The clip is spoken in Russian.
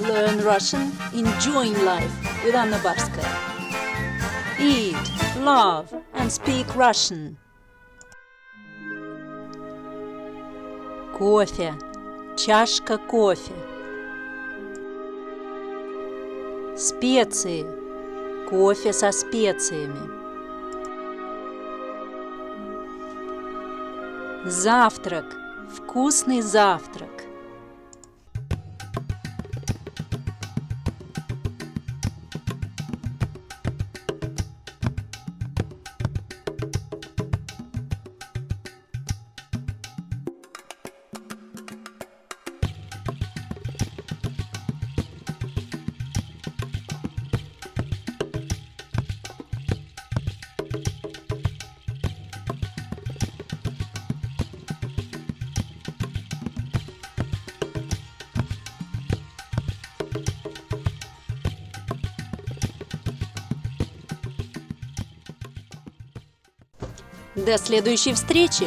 Learn Russian, enjoying life with Anna Barskaya. Eat, love and speak Russian. Кофе. Чашка кофе. Специи. Кофе со специями. Завтрак. Вкусный завтрак. До следующей встречи!